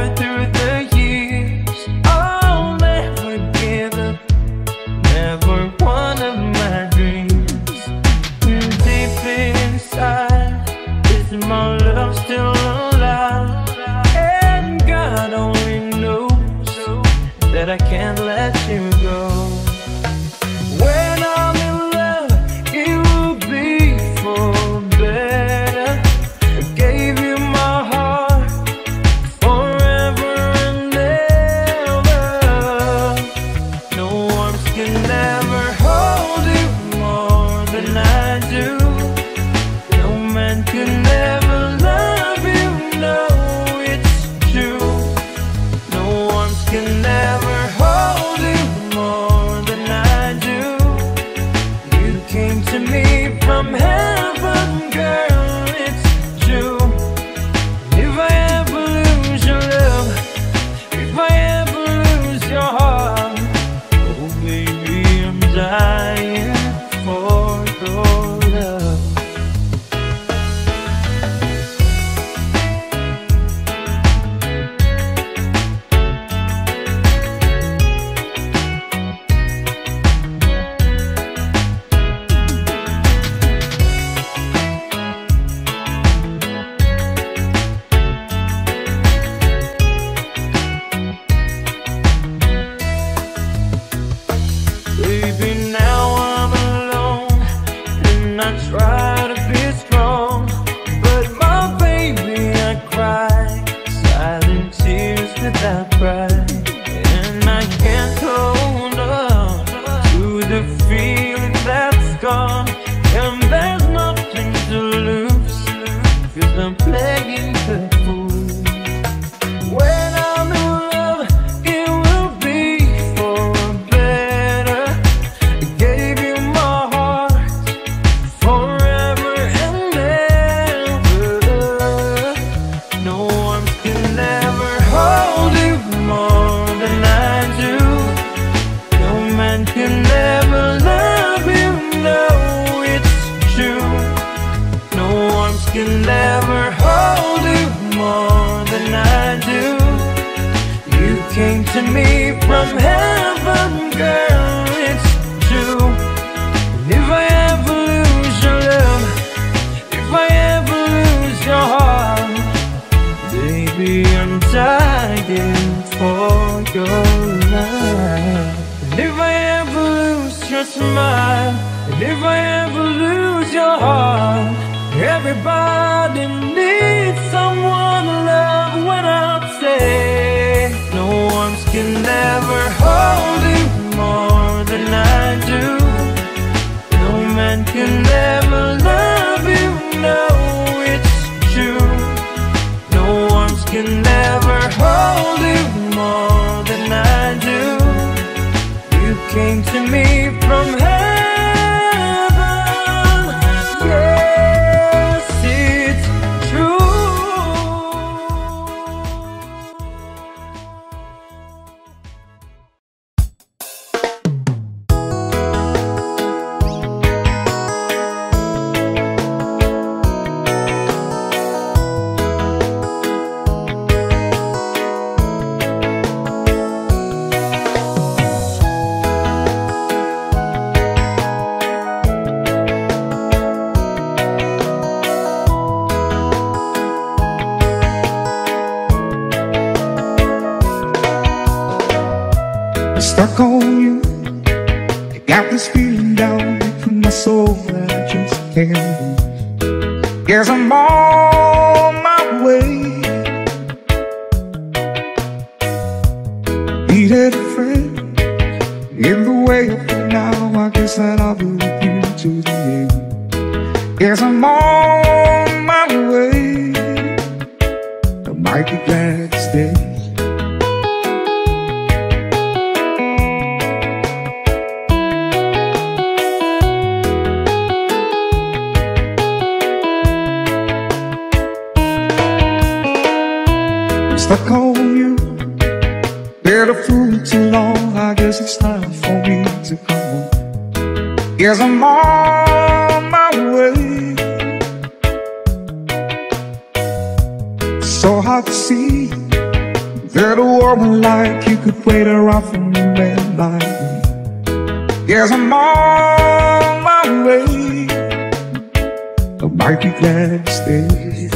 hard through the years. I'll never give up, never one of my dreams. Too deep inside, is my love still alive? And God only knows that I can't let you go. When I'm in love, it will be for better. I gave you my heart forever and ever. No arms can never hold you more than I do. No man can ever love you, no, it's true. No arms can never hold you more than I do. You came to me from heaven, girl, it's true. If I ever lose your love, if I ever lose your heart, oh baby, I'm dying for your love. Baby, now I'm alone, and I try to be strong, but my baby, I cry silent tears without pride. And I can't hold on to the feeling that's gone. And there's nothing to lose, 'cause I'm playing the fool. When I'm in love, it will be for better. I gave you my heart forever and ever. No arms can never hold you more than I do. No man can ever love you, no, it's true. No arms can never hold you more than I do. You came to me from heaven, girl, it's true. And if I ever lose your love, if I ever lose your heart, baby, I'm dying for your love. And if I ever lose your smile, and if I ever lose your heart, everybody needs someone to love. When I say no arms can never hold you more than I do. No man can ever love you, no, it's true. No arms can never hold you more than I do. You came to me from heaven, yes, it's true. Stuck on you, I got this feeling down deep in my soul that I just can't lose. Guess I'm on my way. Needed a friend in the way of it now. I guess that I'll be with you to the end. Guess I'm on my way. I might be glad to stay. Stuck on you, been a fool too long. I guess it's time for me to come home. Guess I'm on my way. So hard to see There's a woman like you could wait around for me, man, like me. Yes, I'm on my way. I might be glad to stay.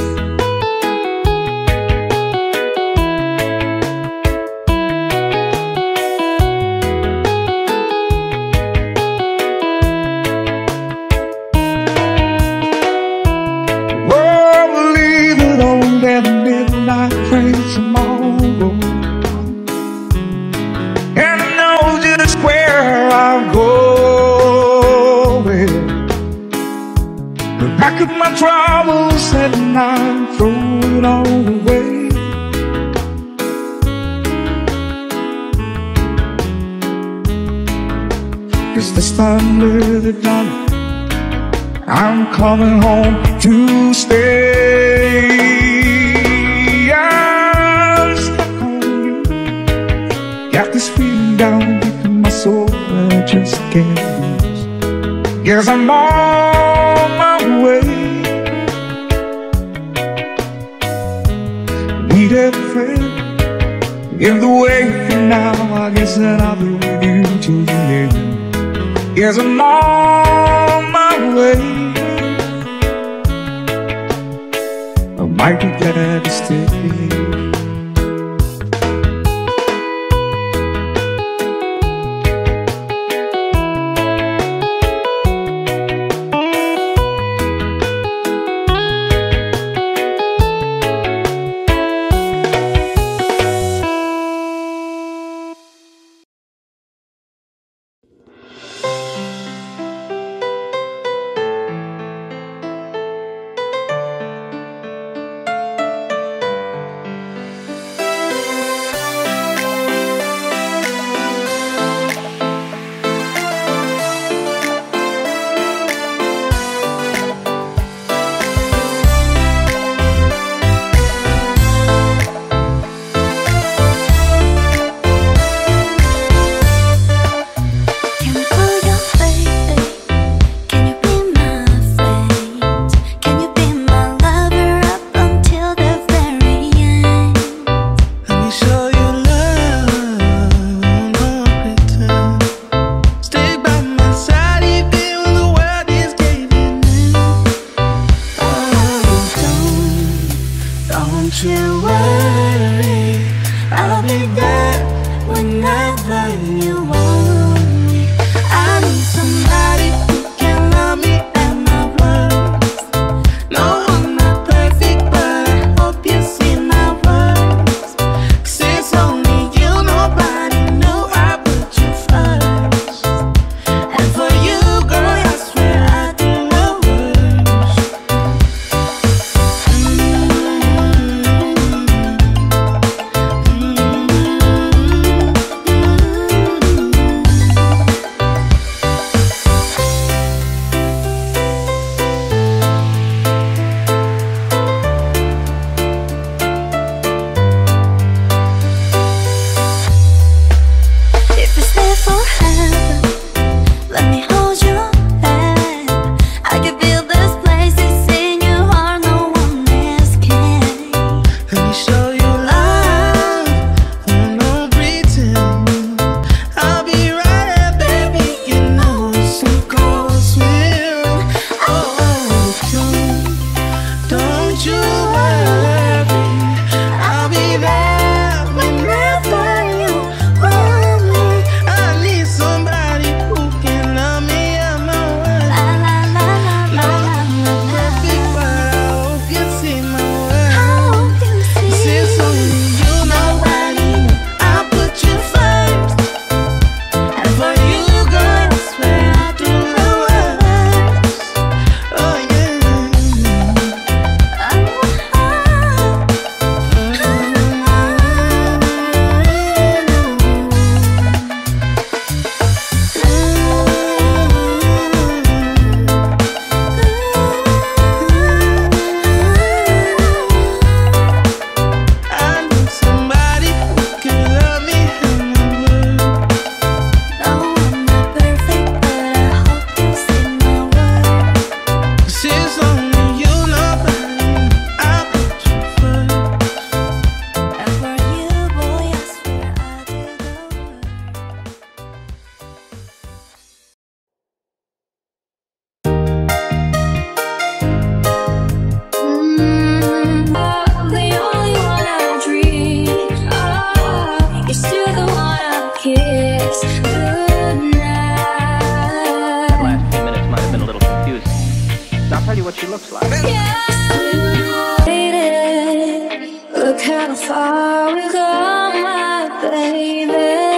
My troubles and I'm thrown away. It's this time of the dawn, I'm coming home to stay. I'm stuck on you, got this feeling down deep in my soul I just can't lose. Yes, I'm on my way. In the way from now, I guess that I'll be with you till the end. Yes, I'm on my way. I might be glad to stay. looks like. Look how far we go, my baby.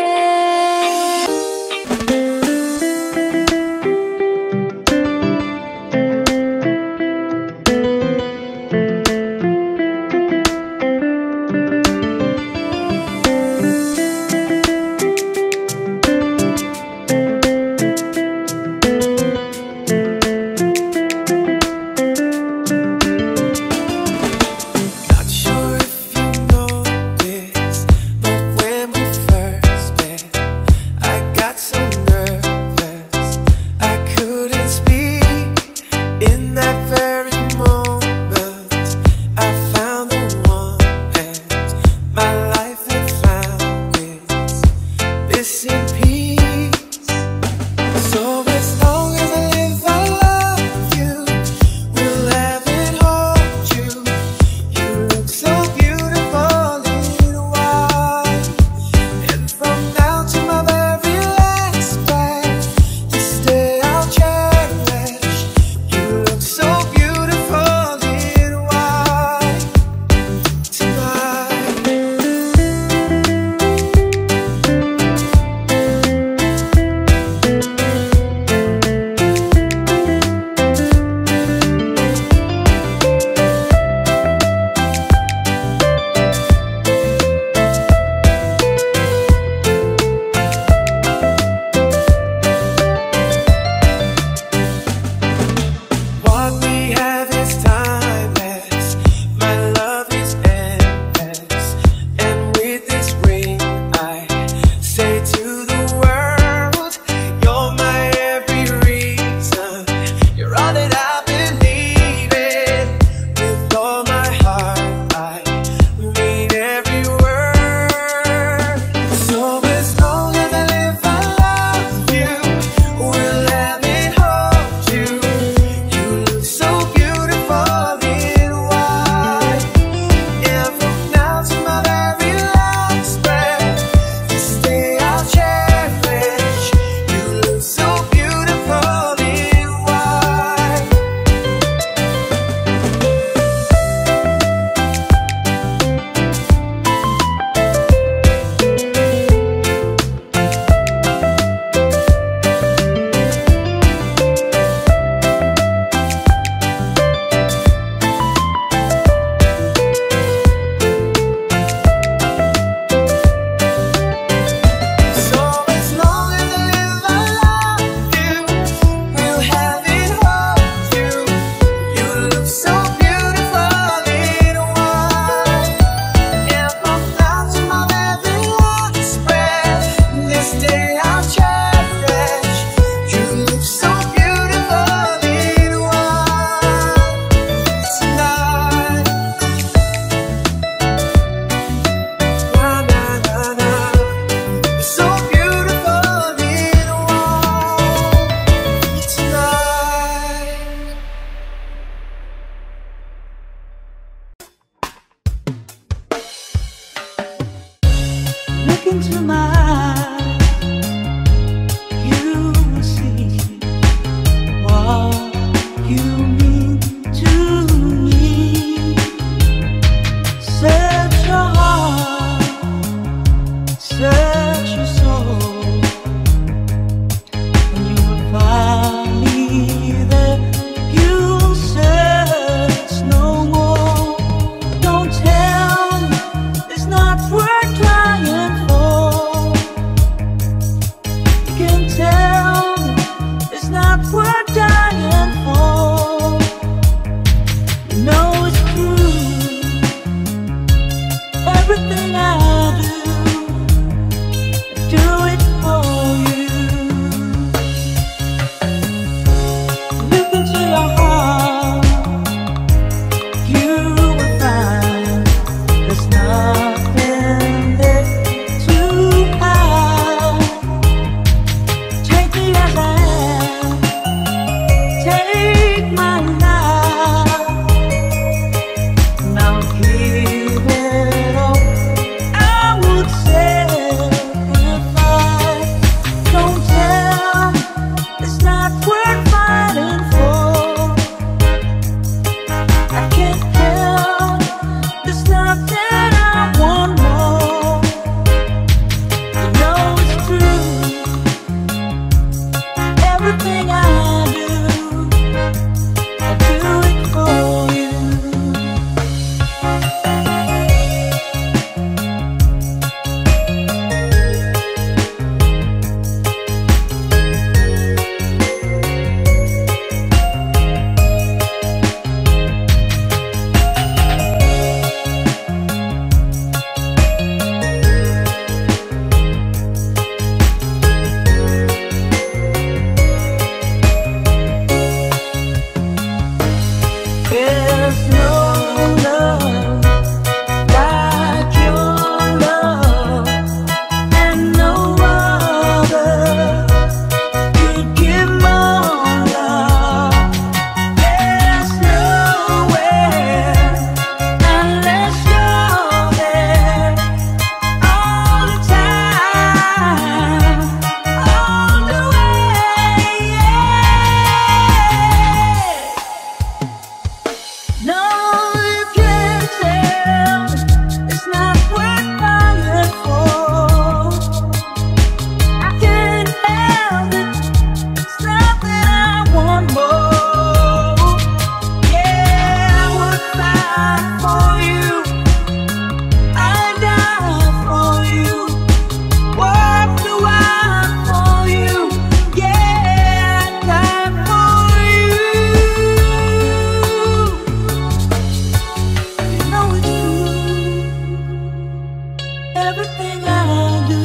everything I do.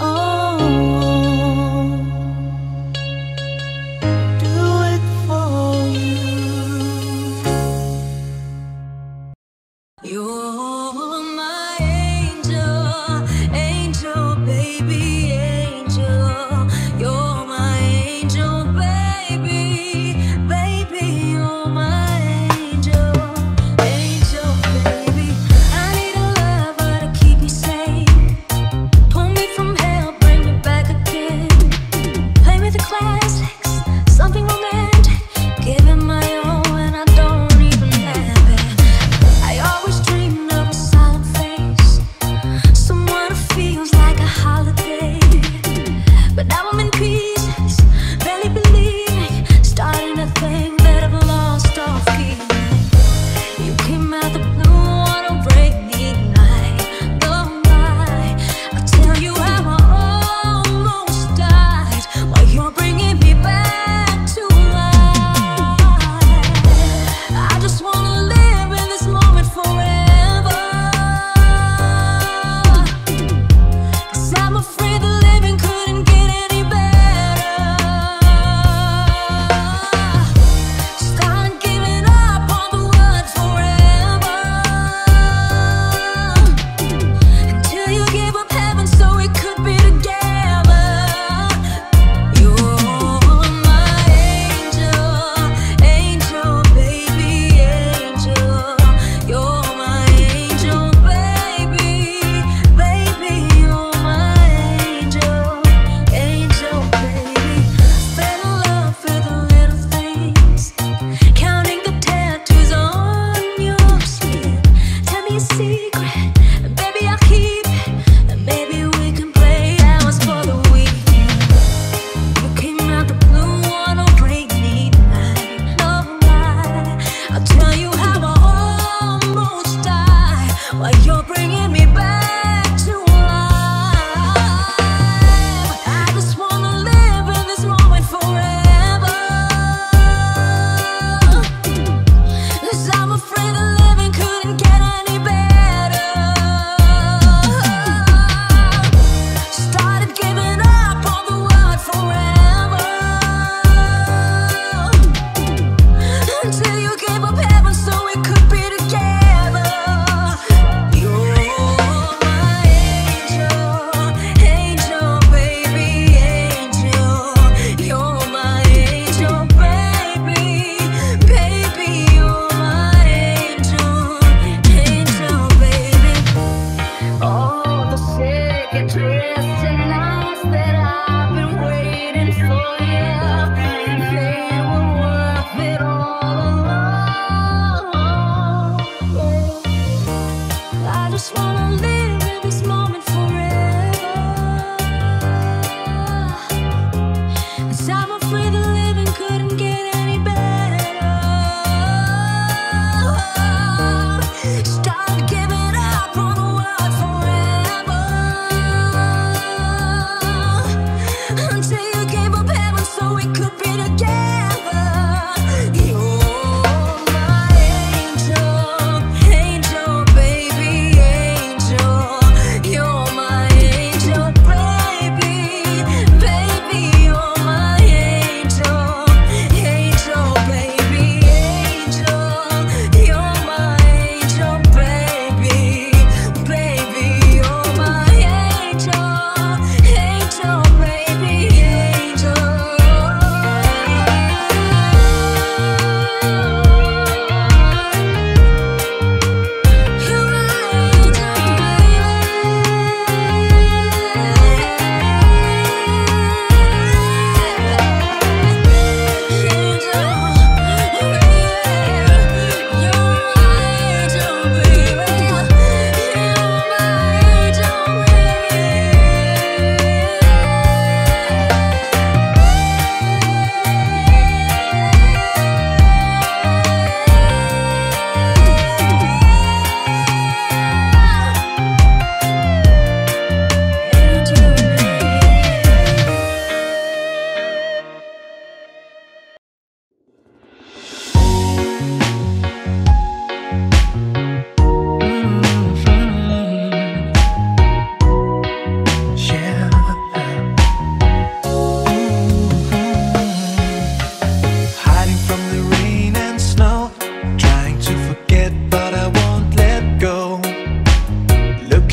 Oh, do it for you. You're my angel, angel baby, angel. You're my angel baby, baby, you're my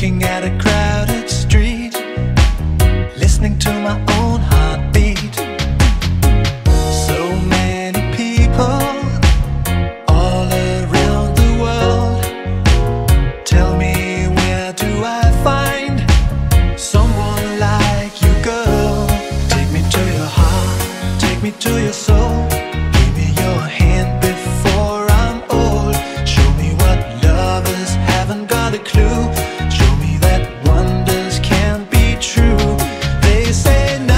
looking at a crowded street, listening to my own heartbeat. So many people all around the world. Tell me, where do I find someone like you, girl? Take me to your heart, take me to your soul. Give me your hand before I'm old. Show me what lovers haven't got a clue. Show me that wonders can be true. They say no.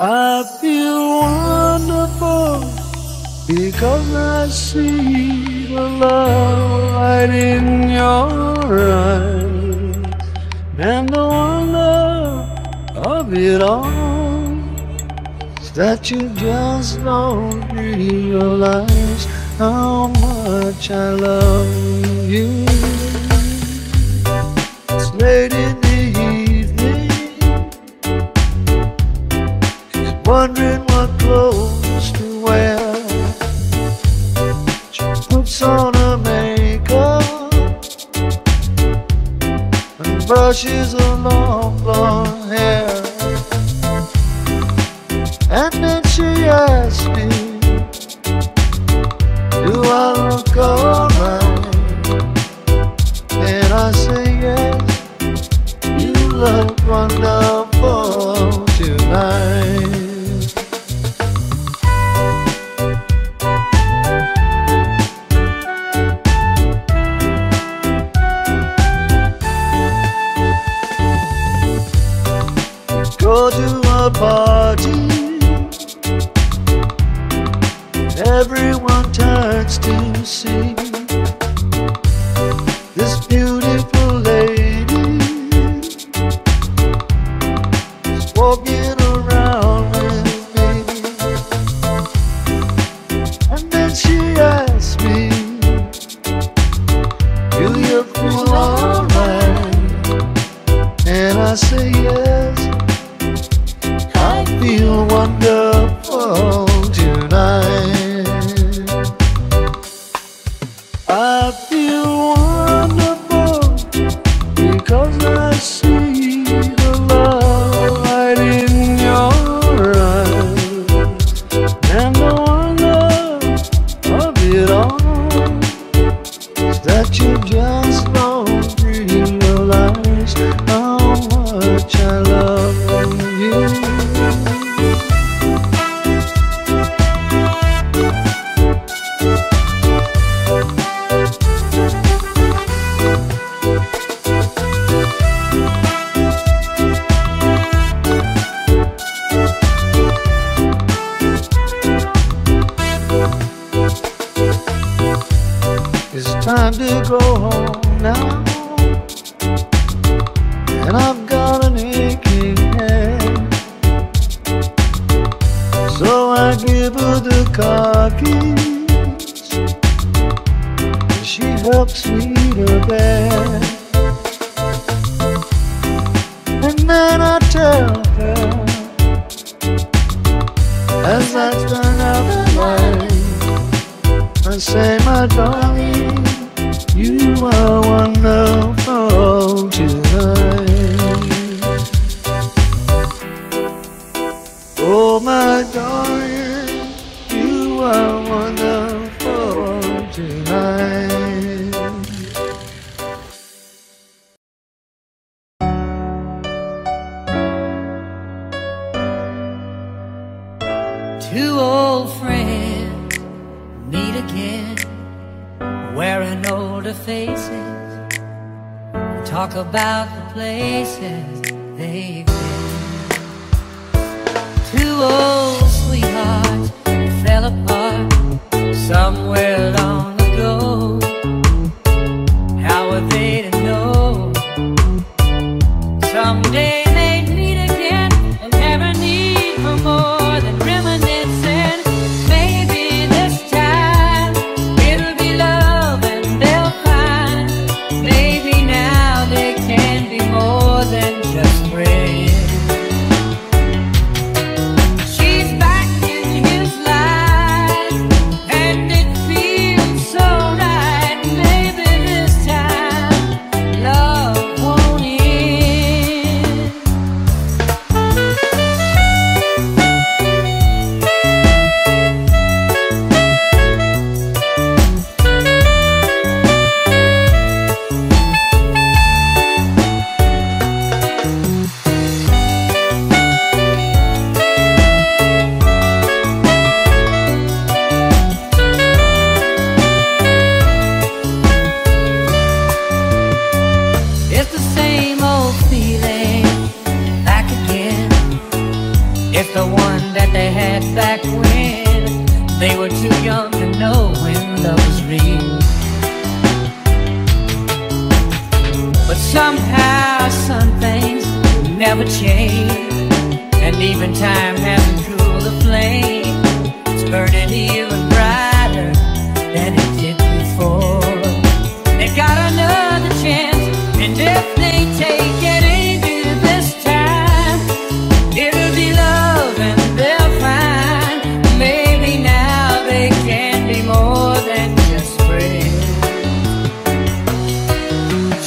I feel wonderful because I see the love light in your eyes and the wonder of it all that you just don't realize how much I love you. It's late in the evening, she's wondering what clothes to wear. She puts on her makeup and brushes her long blonde hair, and then she asks me, do I look alright? And I say yes, you look wonderful tonight. We go to a party, everyone turns to see this beautiful lady is walking around with me. And then she asks me, do you feel alright? And I say yes, I feel wonderful tonight. I feel wonderful because I see the love light in your eyes and the wonder of it all that you just don't realize how much I love you. It's time to go home now, and I've got an aching head, so I give her the car keys and she helps me to bed. And then I tell her as I turn out the light, I say, my darling, you are wonderful tonight. Oh, my darling, you are wonderful tonight. Two old friends meet again, wearing older faces, and talk about the places they've been. Two old sweethearts fell apart somewhere long ago. How were they to know someday they'd meet again and never need for more than reminiscence? never change, and even time hasn't cooled the flame. It's burning even brighter than it did before. They got another chance, and if they take it easy this time, it'll be love and they'll find. Maybe now they can be more than just friends.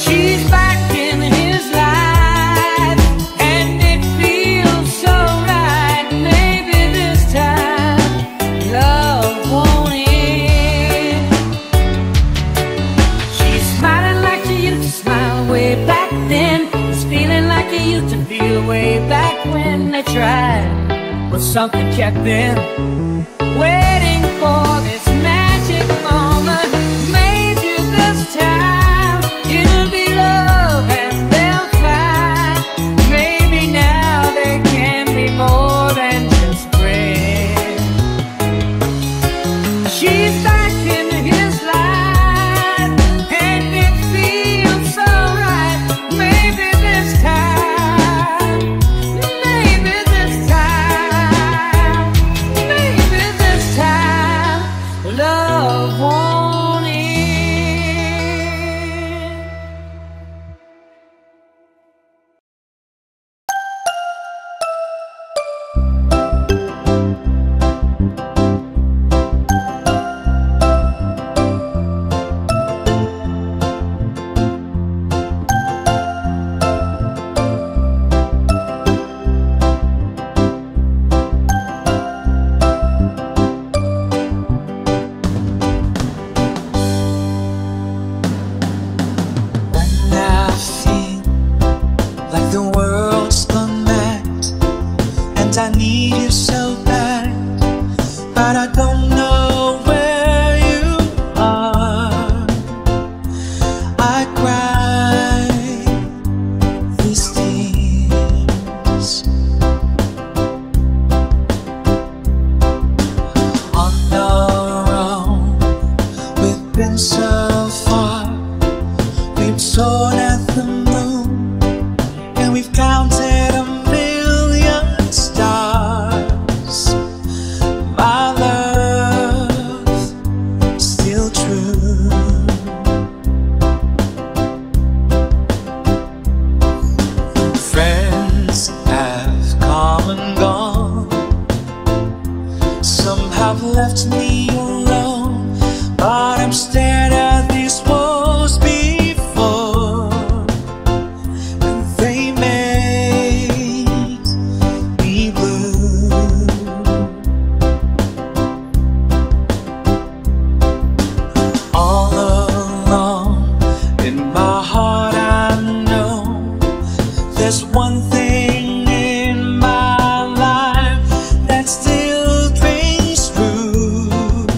She's back in his life, and it feels so right. Maybe this time love won't end. She's smiling like she used to smile way back then. She's feeling like she used to feel way back when they tried, but something kept them waiting for this magic moment. Maybe this time it'll be love and they'll find. Maybe now they can be more than just friends. She's back in his life, and it feels so right. Maybe this time, maybe this time, maybe this time love won't end. When I feel like the world's gone mad, and I need you so bad, but I don't know where you are. I cry these tears. On our own, we've been so far. We've soared at the moon, and we've counted a million stars. My love, still true. Friends have come and gone. Some have left me alone, but I'm staring at these walls behind. There's one thing in my life that still rings true.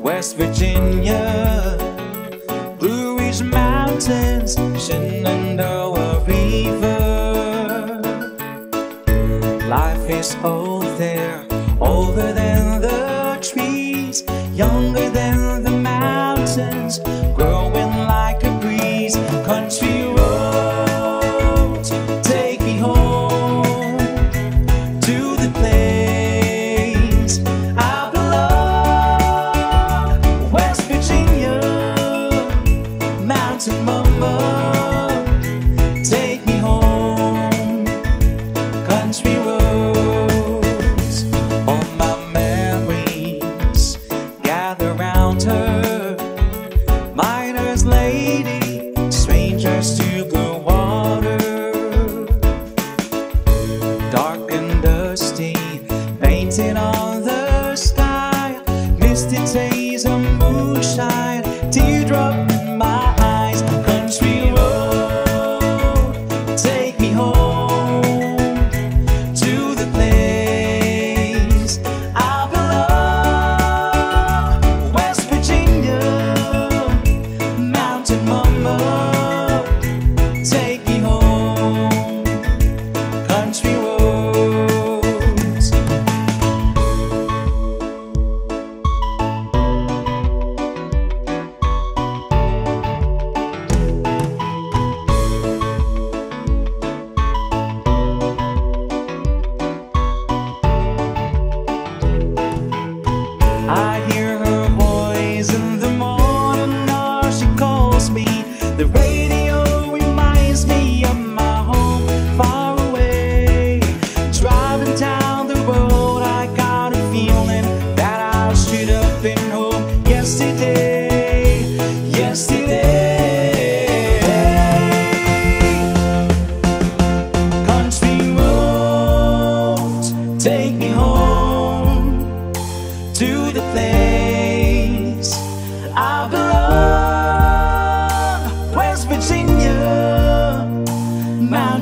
West Virginia, Blue Ridge Mountains, Shenandoah River. Life is old there, older than the trees, younger than the mountains, growing like a breeze. Country road, take me home to the place I belong. West Virginia, mountain mama, take me home, country roads. All my memories gather round.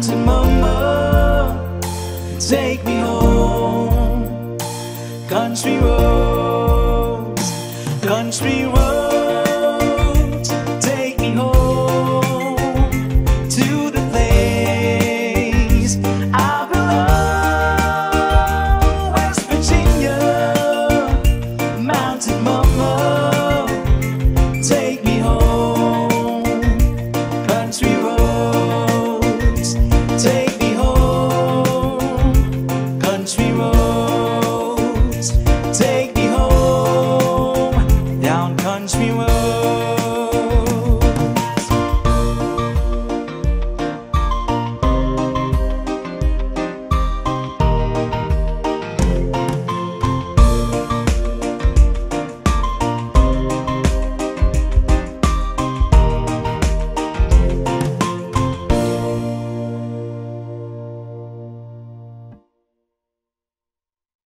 down to mama and take me home. Country roads, country roads.